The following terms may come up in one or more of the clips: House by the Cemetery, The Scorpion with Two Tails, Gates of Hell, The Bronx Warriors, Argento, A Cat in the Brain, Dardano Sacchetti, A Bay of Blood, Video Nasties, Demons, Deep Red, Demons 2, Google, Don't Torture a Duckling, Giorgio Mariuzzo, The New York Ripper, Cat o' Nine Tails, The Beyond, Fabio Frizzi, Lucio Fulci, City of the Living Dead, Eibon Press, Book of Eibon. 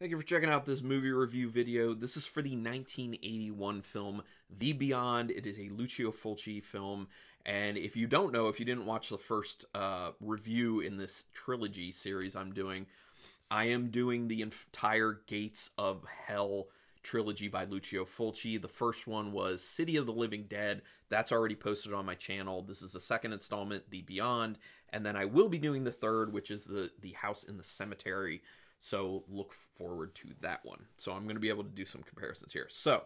Thank you for checking out this movie review video. This is for the 1981 film, The Beyond. It is a Lucio Fulci film. And if you don't know, if you didn't watch the first review in this trilogy series I'm doing, I am doing the entire Gates of Hell trilogy by Lucio Fulci. The first one was City of the Living Dead. That's already posted on my channel. This is the second installment, The Beyond. And then I will be doing the third, which is the House in the Cemetery. So look forward to that one. So I'm going to be able to do some comparisons here. So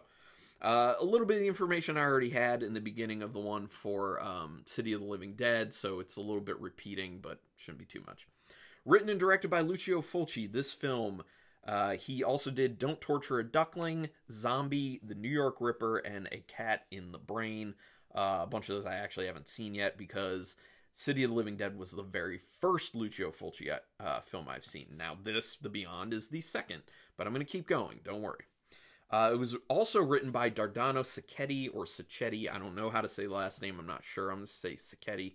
a little bit of the information I already had in the beginning of the one for City of the Living Dead. So it's a little bit repeating, but shouldn't be too much. Written and directed by Lucio Fulci, this film, he also did Don't Torture a Duckling, Zombie, The New York Ripper, and A Cat in the Brain. A bunch of those I actually haven't seen yet because City of the Living Dead was the very first Lucio Fulci film I've seen. Now this, The Beyond, is the second, but I'm going to keep going. Don't worry. It was also written by Dardano Sacchetti or Sacchetti. I don't know how to say the last name. I'm not sure. I'm going to say Sacchetti.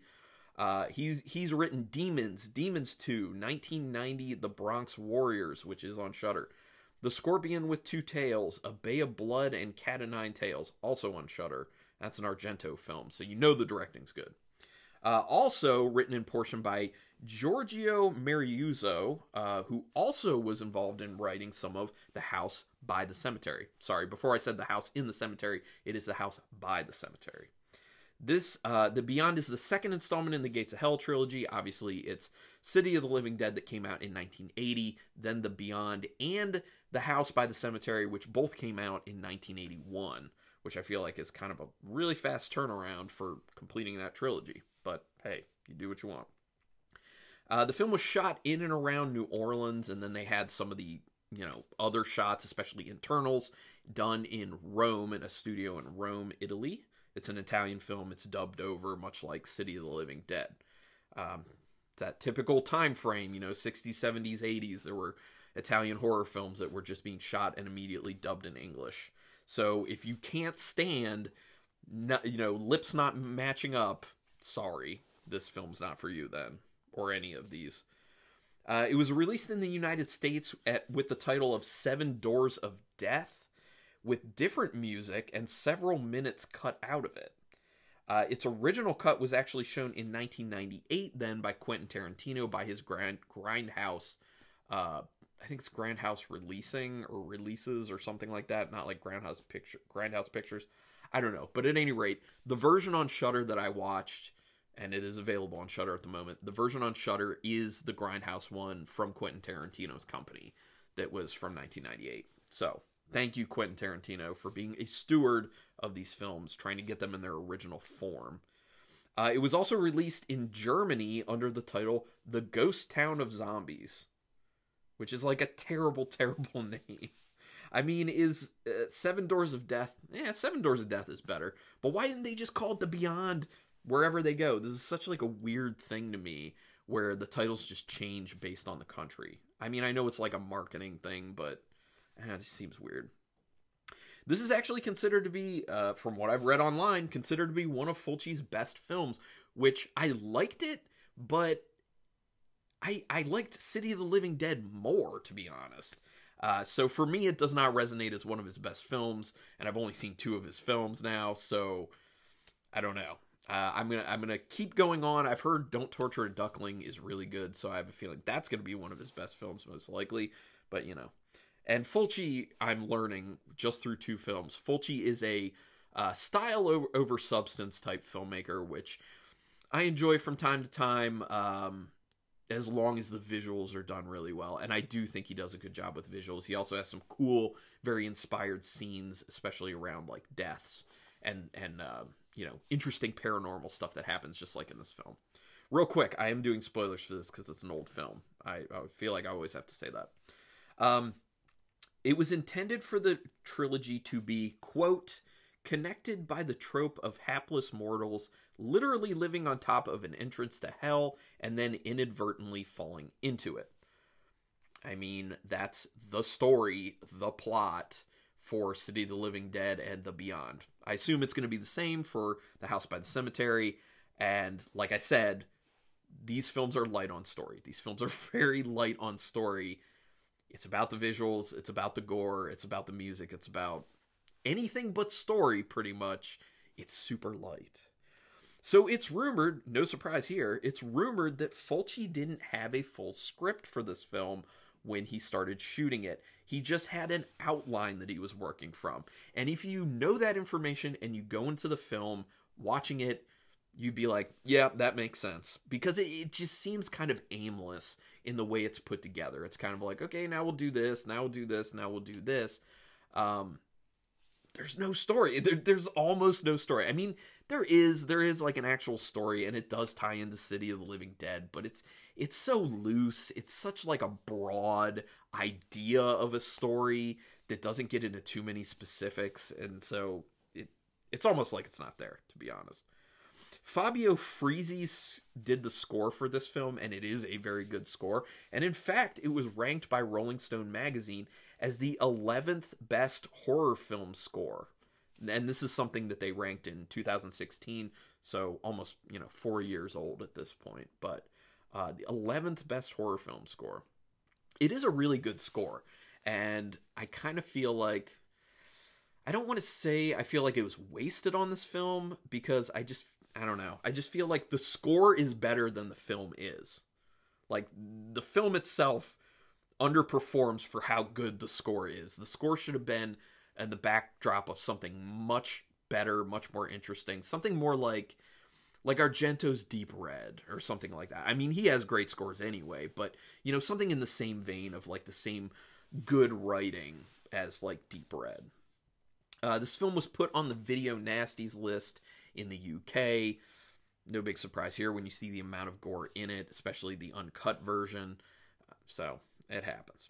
He's written Demons, Demons 2, 1990, The Bronx Warriors, which is on Shudder. The Scorpion with Two Tails, A Bay of Blood, and Cat o' Nine Tails, also on Shudder. That's an Argento film, so you know the directing's good. Also written in portion by Giorgio Mariuzzo, who also was involved in writing some of The House by the Cemetery. Sorry, before I said The House in the Cemetery, it is The House by the Cemetery. This, The Beyond is the second installment in the Gates of Hell trilogy. Obviously, it's City of the Living Dead that came out in 1980, then The Beyond and The House by the Cemetery, which both came out in 1981, which I feel like is kind of a really fast turnaround for completing that trilogy. But hey, you do what you want. The film was shot in and around New Orleans, and then they had some of the, you know, other shots, especially internals, done in Rome, in a studio in Rome, Italy. It's an Italian film. It's dubbed over, much like City of the Living Dead. That typical time frame, you know, 60s, 70s, 80s, there were Italian horror films that were just being shot and immediately dubbed in English. So if you can't stand, you know, lips not matching up, sorry, this film's not for you then, or any of these. It was released in the United States with the title of Seven Doors of Death, with different music and several minutes cut out of it. Its original cut was actually shown in 1998 then by Quentin Tarantino by his Grindhouse, I think it's Grindhouse Releasing or Releases or something like that, not like Grindhouse Pictures. I don't know, but at any rate, the version on Shudder that I watched, and it is available on Shudder at the moment, the version on Shudder is the Grindhouse one from Quentin Tarantino's company that was from 1998. So thank you, Quentin Tarantino, for being a steward of these films, trying to get them in their original form. It was also released in Germany under the title The Ghost Town of Zombies, which is like a terrible, terrible name. I mean, is Seven Doors of Death... Yeah, Seven Doors of Death is better. But why didn't they just call it The Beyond wherever they go? This is such like a weird thing to me where the titles just change based on the country. I mean, I know it's like a marketing thing, but it seems weird. This is actually considered to be, from what I've read online, considered to be one of Fulci's best films, which I liked it, but I liked City of the Living Dead more, to be honest. So for me, it does not resonate as one of his best films, and I've only seen two of his films now, so I don't know. I'm gonna keep going on. I've heard Don't Torture a Duckling is really good, so I have a feeling that's gonna be one of his best films, most likely. But you know, and Fulci, I'm learning just through two films. Fulci is a style over substance type filmmaker, which I enjoy from time to time. As long as the visuals are done really well. And I do think he does a good job with visuals. He also has some cool, very inspired scenes, especially around like deaths and you know, interesting paranormal stuff that happens just like in this film. Real quick, I am doing spoilers for this because it's an old film. I feel like I always have to say that. It was intended for the trilogy to be, quote, connected by the trope of hapless mortals literally living on top of an entrance to hell and then inadvertently falling into it. I mean, that's the story, the plot for City of the Living Dead and The Beyond. I assume it's going to be the same for The House by the Cemetery. And like I said, these films are light on story. These films are very light on story. It's about the visuals. It's about the gore. It's about the music. It's about anything but story, pretty much. It's super light. So it's rumored, no surprise here, it's rumored that Fulci didn't have a full script for this film when he started shooting it. He just had an outline that he was working from. And if you know that information and you go into the film watching it, you'd be like, yeah, that makes sense. Because it just seems kind of aimless in the way it's put together. It's kind of like, okay, now we'll do this, now we'll do this, now we'll do this. There's no story. There's almost no story. I mean, there is like an actual story, and it does tie into City of the Living Dead, but it's so loose. It's such like a broad idea of a story that doesn't get into too many specifics, and so it's almost like it's not there, to be honest. Fabio Frizzi did the score for this film, and it is a very good score. And in fact, it was ranked by Rolling Stone Magazine as the 11th best horror film score. And this is something that they ranked in 2016, so almost, 4 years old at this point. But the 11th best horror film score. It is a really good score, and I kind of feel like, I don't want to say I feel like it was wasted on this film, because I don't know. I just feel like the score is better than the film is. Like, the film itself underperforms for how good the score is. The score should have been in the backdrop of something much better, much more interesting. Something more like Argento's Deep Red or something like that. I mean, he has great scores anyway, but, something in the same vein of, the same good writing as, Deep Red. This film was put on the Video Nasties list in the UK. No big surprise here when you see the amount of gore in it, especially the uncut version. So it happens.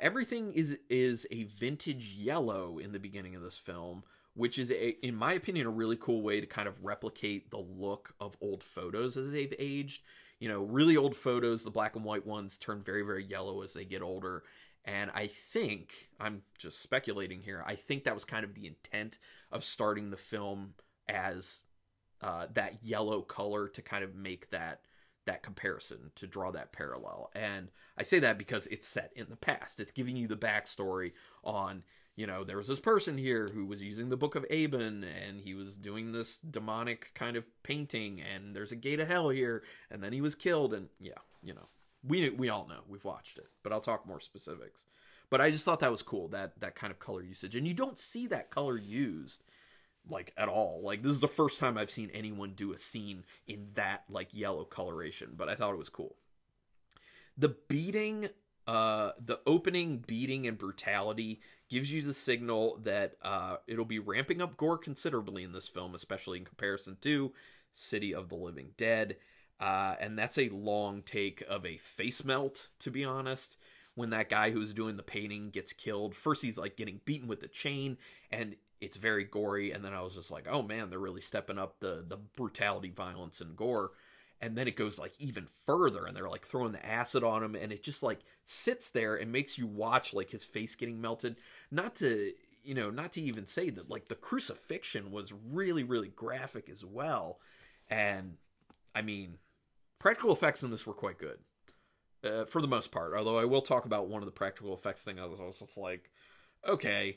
Everything is a vintage yellow in the beginning of this film, which is, in my opinion, a really cool way to kind of replicate the look of old photos as they've aged. Really old photos, the black and white ones, turn very, very yellow as they get older. And I think, I'm just speculating here, I think that was kind of the intent of starting the film as that yellow color, to kind of make that comparison, to draw that parallel. And I say that because it's set in the past. It's giving you the backstory on, there was this person here who was using the Book of Eibon, and he was doing this demonic kind of painting, and there's a gate of hell here, and then he was killed, and yeah, we all know. We've watched it, but I'll talk more specifics. But I just thought that was cool, that kind of color usage. And you don't see that color used at all. This is the first time I've seen anyone do a scene in that, yellow coloration, but I thought it was cool. The beating, the opening beating and brutality gives you the signal that it'll be ramping up gore considerably in this film, especially in comparison to City of the Living Dead. And that's a long take of a face melt, to be honest. When that guy who's doing the painting gets killed, first he's getting beaten with the chain, and it's very gory. And then I was just like, oh man, they're really stepping up the brutality, violence, and gore. And then it goes even further, and they're throwing the acid on him, and it just sits there and makes you watch his face getting melted. Not to even say that the crucifixion was really, really graphic as well. And I mean, practical effects in this were quite good, for the most part. Although I will talk about one of the practical effects thing. I was just like, okay,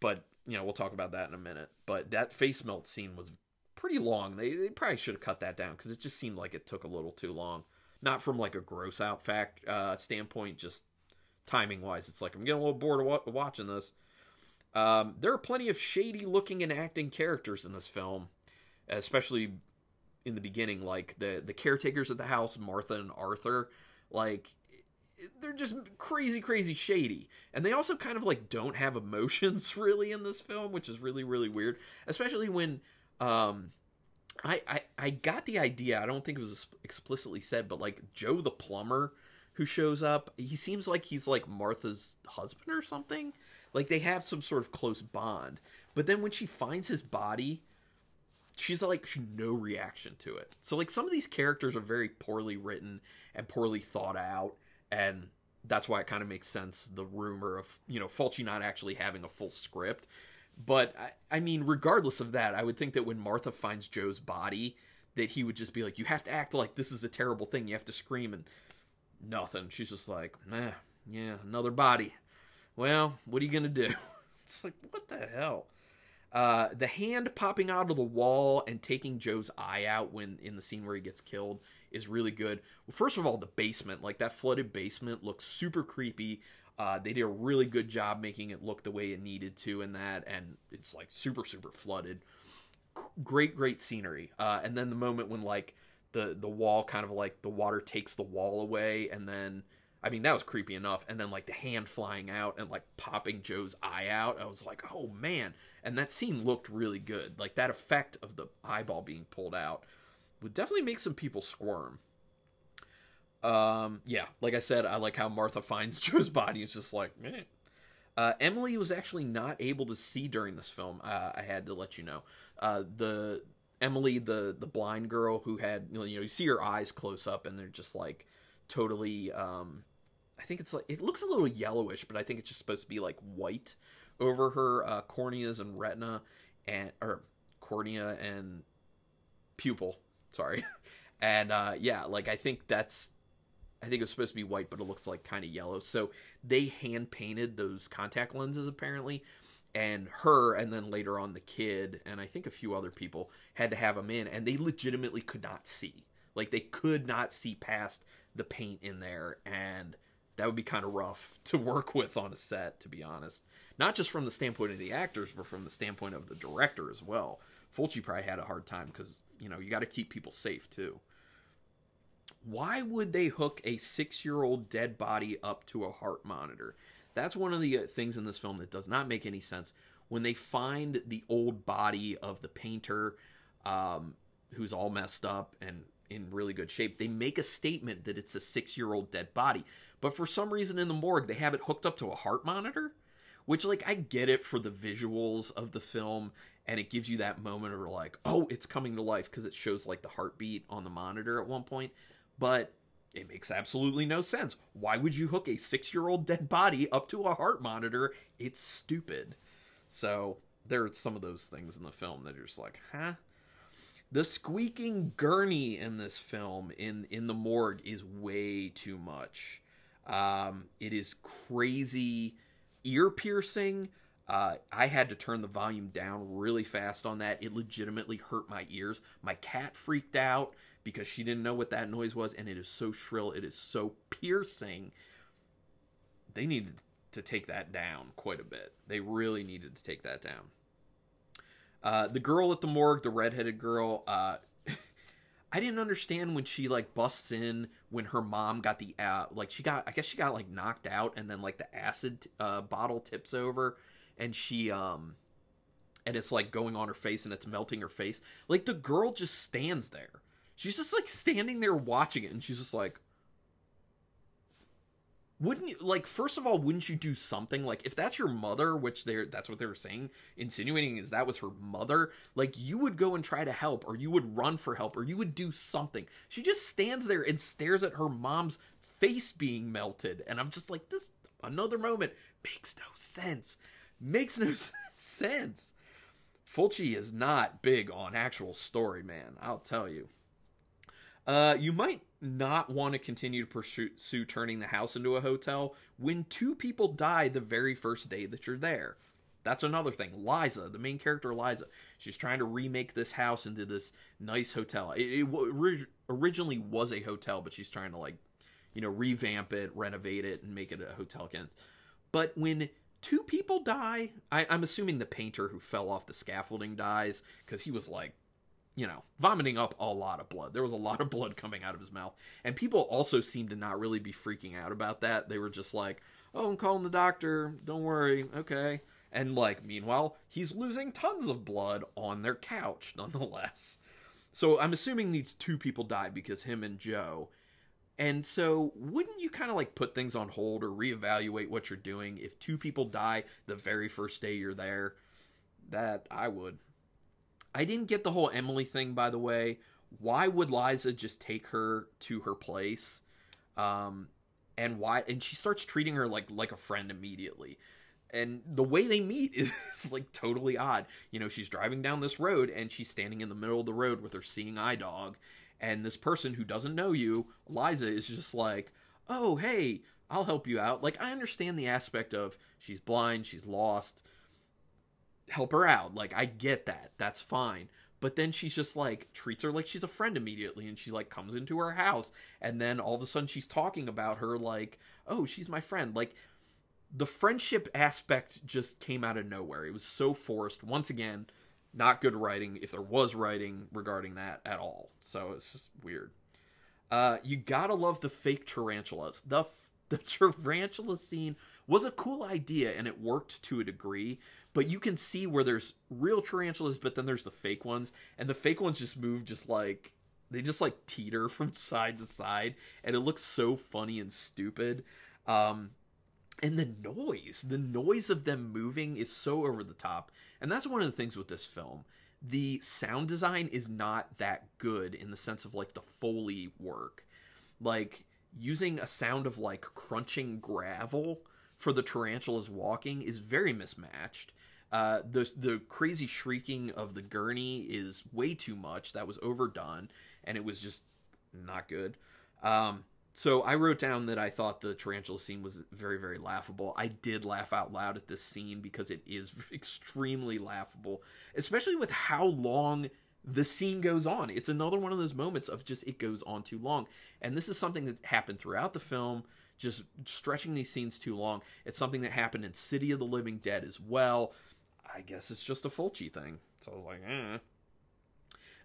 but we'll talk about that in a minute. But that face melt scene was pretty long. They probably should have cut that down, because it just seemed like it took a little too long. Not from a gross out fact standpoint, just timing wise. It's I'm getting a little bored of watching this. There are plenty of shady looking and acting characters in this film, especially in the beginning, the caretakers of the house, Martha and Arthur, they're just crazy, crazy shady. And they also kind of don't have emotions really in this film, which is really, really weird. Especially when I got the idea, I don't think it was explicitly said, but Joe the plumber who shows up, he seems like he's Martha's husband or something. They have some sort of close bond. But then when she finds his body, she's no reaction to it. So some of these characters are very poorly written and poorly thought out, and that's why it kind of makes sense, the rumor of Fulci not actually having a full script. But I mean, regardless of that, I would think that when Martha finds Joe's body, that he would just be like, you have to act like this is a terrible thing, you have to scream, and nothing. She's just like, nah, Yeah, another body. Well, what are you going to do? It's like, what the hell? The hand popping out of the wall and taking Joe's eye out when in the scene where he gets killed is really good. Well, first of all, the basement, like that flooded basement, looks super creepy. They did a really good job making it look the way it needed to in that, and it's like super flooded. Great scenery. And then the moment when like the wall kind of like the water takes the wall away, and then I mean that was creepy enough, and then like the hand flying out and like popping Joe's eye out, I was like, oh man. And that scene looked really good. Like that effect of the eyeball being pulled out would definitely make some people squirm. Yeah, like I said, I like how Martha finds Joe's body. It's just like, meh. Emily was actually not able to see during this film. I had to let you know. The Emily, the blind girl who had, you see her eyes close up and they're just like totally, I think it's like, it looks a little yellowish, but I think it's just supposed to be like white over her corneas and retina, and or cornea and pupil, sorry. And yeah, like I think it's supposed to be white, but it looks like kind of yellow. So they hand painted those contact lenses apparently, and her, and then later on the kid, and I think a few other people had to have them in, and they legitimately could not see. Like they could not see past the paint in there, and that would be kind of rough to work with on a set, to be honest. Not just from the standpoint of the actors, but from the standpoint of the director as well. Fulci probably had a hard time because, you got to keep people safe too. Why would they hook a 6-year-old dead body up to a heart monitor? That's one of the things in this film that does not make any sense. When they find the old body of the painter, who's all messed up and in really good shape, they make a statement that it's a 6-year-old dead body. But for some reason in the morgue, they have it hooked up to a heart monitor, which, like, I get it for the visuals of the film, and it gives you that moment of, like, oh, it's coming to life, because it shows, like, the heartbeat on the monitor at one point. But it makes absolutely no sense. Why would you hook a 6-year-old dead body up to a heart monitor? It's stupid. So there are some of those things in the film that are just like, huh? The squeaking gurney in this film in the morgue is way too much. It is crazy ear-piercing. I had to turn the volume down really fast on that. It legitimately hurt my ears. My cat freaked out because she didn't know what that noise was, and it is so shrill. It is so piercing. They needed to take that down quite a bit. They really needed to take that down. The girl at the morgue, the redheaded girl, I didn't understand when she, like, busts in when her mom got the, like, I guess she got, like, knocked out, and then, like, the acid bottle tips over, and she, and it's, like, going on her face, and it's melting her face. Like, the girl just stands there. She's just, like, standing there watching it, and she's just like, wouldn't you, like, first of all, wouldn't you do something? Like, if that's your mother, which that's what they were saying, insinuating is that was her mother, like, you would go and try to help, or you would run for help, or you would do something. She just stands there and stares at her mom's face being melted, and I'm just like, this, another moment, makes no sense. Makes no sense. Fulci is not big on actual story, man, I'll tell you. You might not want to continue to pursue turning the house into a hotel when 2 people die the very first day that you're there. That's another thing. Liza, the main character Liza, she's trying to remake this house into this nice hotel. It originally was a hotel, but she's trying to, like, revamp it, renovate it, and make it a hotel again. But when 2 people die, I'm assuming the painter who fell off the scaffolding dies, because he was, like, vomiting up a lot of blood. There was a lot of blood coming out of his mouth. And people also seemed to not really be freaking out about that. They were just like, oh, I'm calling the doctor. Don't worry. Okay. And, like, meanwhile, he's losing tons of blood on their couch, nonetheless. So I'm assuming these 2 people died because him and Joe. And so wouldn't you kind of, like, put things on hold or reevaluate what you're doing if 2 people die the very first day you're there? That I would. I didn't get the whole Emily thing, by the way. Why would Liza just take her to her place? And she starts treating her like a friend immediately. And the way they meet is like totally odd. She's driving down this road and she's standing in the middle of the road with her seeing eye dog. And this person who doesn't know you, Liza, is just like, oh, hey, I'll help you out. Like, I understand the aspect of she's blind, she's lost, help her out. Like, I get that. That's fine. But then she's just like, treats her like she's a friend immediately. And she like comes into her house. And then all of a sudden she's talking about her like, oh, she's my friend. Like, the friendship aspect just came out of nowhere. It was so forced. Once again, not good writing, if there was writing regarding that at all. So it's just weird. You gotta love the fake tarantulas. The tarantula scene was a cool idea, and it worked to a degree, but you can see where there's real tarantulas, but then there's the fake ones, and the fake ones just move just like, they just like teeter from side to side, and it looks so funny and stupid. And the noise of them moving is so over the top. And that's one of the things with this film. The sound design is not that good in the sense of like the Foley work. Like using a sound of like crunching gravel for the tarantulas walking is very mismatched. The crazy shrieking of the gurney is way too much. That was overdone and it was just not good. So I wrote down that I thought the tarantula scene was very, very laughable. I did laugh out loud at this scene because it is extremely laughable, especially with how long the scene goes on. It's another one of those moments of just it goes on too long. And this is something that happened throughout the film, just stretching these scenes too long. It's something that happened in City of the Living Dead as well. I guess it's just a Fulci thing. So I was like, eh.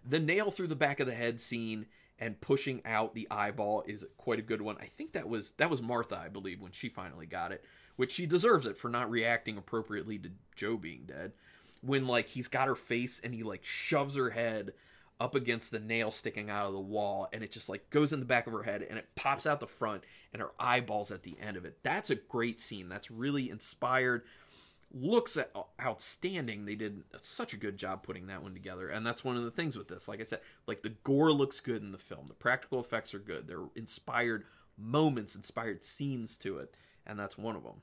The nail through the back of the head scene and pushing out the eyeball is quite a good one. I think that was Martha, I believe, when she finally got it. Which she deserves it for not reacting appropriately to Joe being dead. When, like, he's got her face and he, like, shoves her head up against the nail sticking out of the wall. And it just, like, goes in the back of her head and it pops out the front. And her eyeball's at the end of it. That's a great scene. That's really inspired. Looks outstanding. They did such a good job putting that one together, and that's one of the things with this. Like I said, like, the gore looks good in the film, the practical effects are good, they're inspired moments, inspired scenes to it, and that's one of them.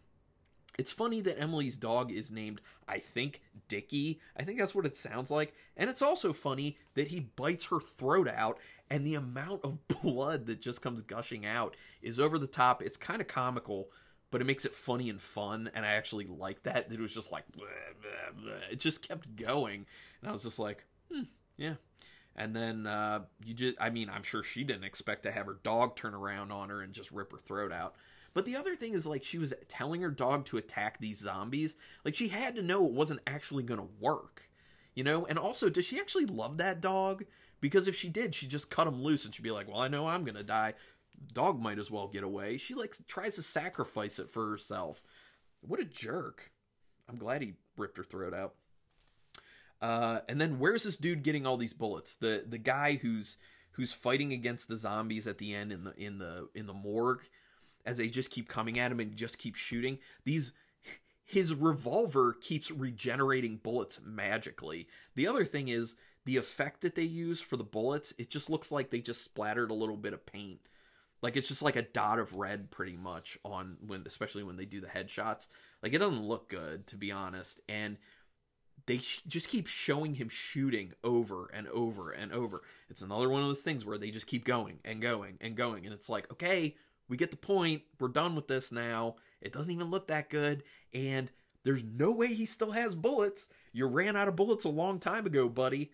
It's funny that Emily's dog is named, I think, Dickie. I think that's what it sounds like. And it's also funny that he bites her throat out, and the amount of blood that just comes gushing out is over the top. It's kind of comical, but it makes it funny and fun, and I actually like that. It was just like, bleh, bleh, bleh. It just kept going, and I was just like, yeah. And then I'm sure she didn't expect to have her dog turn around on her and just rip her throat out. But the other thing is, like, she was telling her dog to attack these zombies. Like, she had to know it wasn't actually going to work, you know? And also, does she actually love that dog? Because if she did, she'd just cut him loose, and she'd be like, well, I know I'm going to die. Dog might as well get away. She like tries to sacrifice it for herself. What a jerk. I'm glad he ripped her throat out. And then where's this dude getting all these bullets? The guy who's fighting against the zombies at the end in the morgue, as they just keep coming at him and just keep shooting. His revolver keeps regenerating bullets magically. The other thing is the effect that they use for the bullets, it just looks like they just splattered a little bit of paint. Like, it's just like a dot of red pretty much on especially when they do the headshots. Like, it doesn't look good, to be honest. And they just keep showing him shooting over and over and over. It's another one of those things where they just keep going and going and going. And it's like, okay, we get the point. We're done with this now. It doesn't even look that good. And there's no way he still has bullets. You ran out of bullets a long time ago, buddy.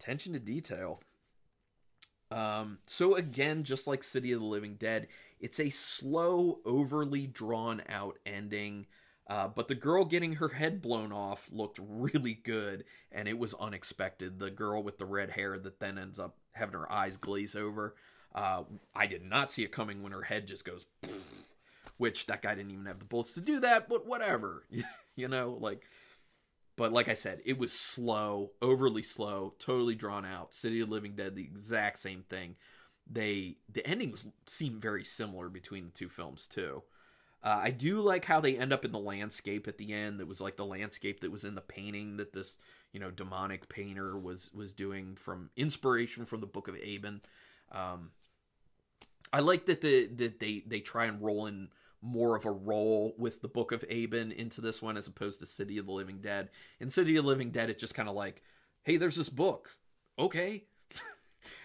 Attention to detail. So again, just like City of the Living Dead, it's a slow, overly drawn out ending, but the girl getting her head blown off looked really good, and it was unexpected. The girl with the red hair that then ends up having her eyes glaze over. I did not see it coming when her head just goes, which that guy didn't even have the bullets to do that, but whatever, you know, like, but like I said, it was slow, overly slow, totally drawn out. City of the Living Dead, the exact same thing. The endings seem very similar between the two films, too. I do like how they end up in the landscape at the end. It was like the landscape that was in the painting that this, you know, demonic painter was doing from inspiration from the Book of Eibon. I like that they try and roll in more of a role with the Book of Eibon into this one as opposed to City of the Living Dead. In City of the Living Dead, it's just kind of like, hey, there's this book. Okay.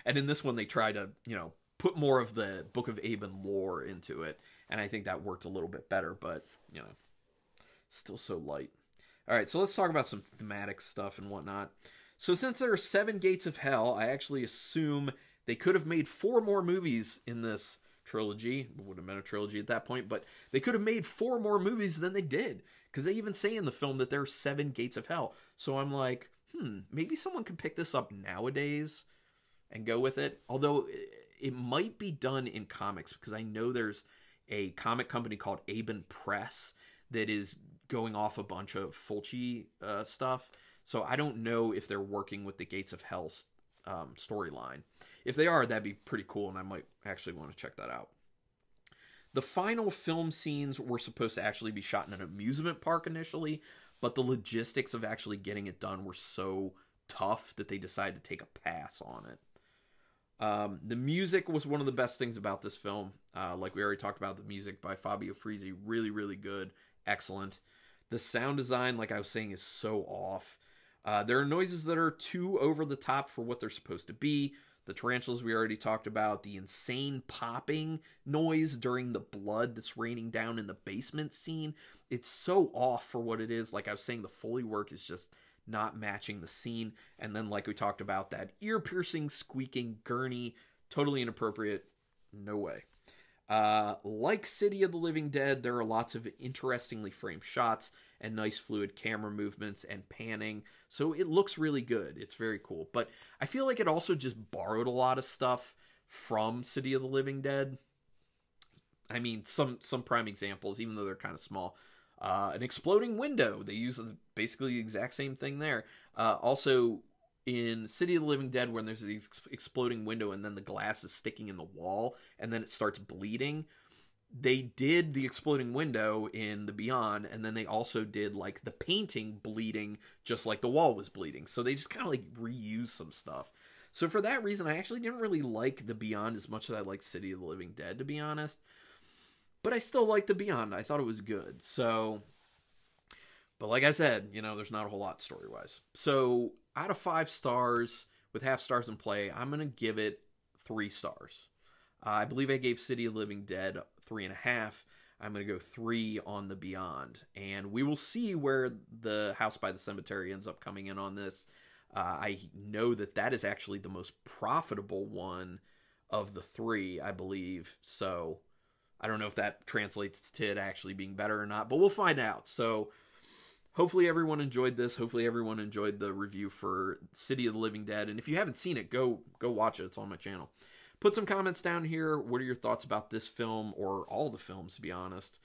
And in this one, they try to, you know, put more of the Book of Eibon lore into it. And I think that worked a little bit better, but, you know, still so light. All right, so let's talk about some thematic stuff and whatnot. So since there are 7 Gates of Hell, I actually assume they could have made 4 more movies in this trilogy. It would have been a trilogy at that point, but they could have made 4 more movies than they did, because they even say in the film that there are 7 Gates of Hell. So I'm like, maybe someone could pick this up nowadays and go with it. Although it might be done in comics, because I know there's a comic company called Eibon Press that is going off a bunch of Fulci stuff. So I don't know if they're working with the Gates of Hell storyline. If they are, that'd be pretty cool, and I might actually want to check that out. The final film scenes were supposed to actually be shot in an amusement park initially, but the logistics of actually getting it done were so tough that they decided to take a pass on it. The music was one of the best things about this film. Like we already talked about, the music by Fabio Frizzi, really, really good. Excellent. The sound design, like I was saying, is so off. There are noises that are too over the top for what they're supposed to be. The tarantulas we already talked about. The insane popping noise during the blood that's raining down in the basement scene. It's so off for what it is. Like I was saying, the Foley work is just not matching the scene. And then, like we talked about, that ear-piercing, squeaking gurney. Totally inappropriate. No way. Like City of the Living Dead, there are lots of interestingly framed shots and nice fluid camera movements and panning. So it looks really good. It's very cool. But I feel like it also just borrowed a lot of stuff from City of the Living Dead. I mean, some prime examples, even though they're kind of small. An exploding window. They use basically the exact same thing there. Also, in City of the Living Dead, when there's this exploding window and then the glass is sticking in the wall and then it starts bleeding, they did the exploding window in The Beyond, and then they also did, like, the painting bleeding just like the wall was bleeding. So they just kind of, like, reused some stuff. So for that reason, I actually didn't really like The Beyond as much as I like City of the Living Dead, to be honest. But I still liked The Beyond. I thought it was good. So, but like I said, you know, there's not a whole lot story-wise. So out of 5 stars, with half stars in play, I'm going to give it 3 stars. I believe I gave City of the Living Dead 3.5. I'm going to go 3 on The Beyond. And we will see where the House by the Cemetery ends up coming in on this. I know that that is actually the most profitable one of the 3, I believe. So I don't know if that translates to it actually being better or not, but we'll find out. So hopefully everyone enjoyed this. Hopefully everyone enjoyed the review for City of the Living Dead. And if you haven't seen it, go watch it. It's on my channel. Put some comments down here. What are your thoughts about this film, or all the films, to be honest?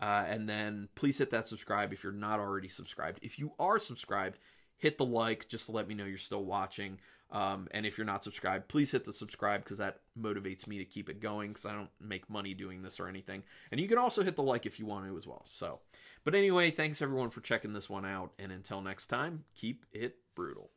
And then please hit that subscribe if you're not already subscribed. If you are subscribed, hit the like just to let me know you're still watching. And if you're not subscribed, please hit the subscribe, because that motivates me to keep it going, because I don't make money doing this or anything. And you can also hit the like if you want to as well. So, but anyway, thanks everyone for checking this one out. And until next time, keep it brutal.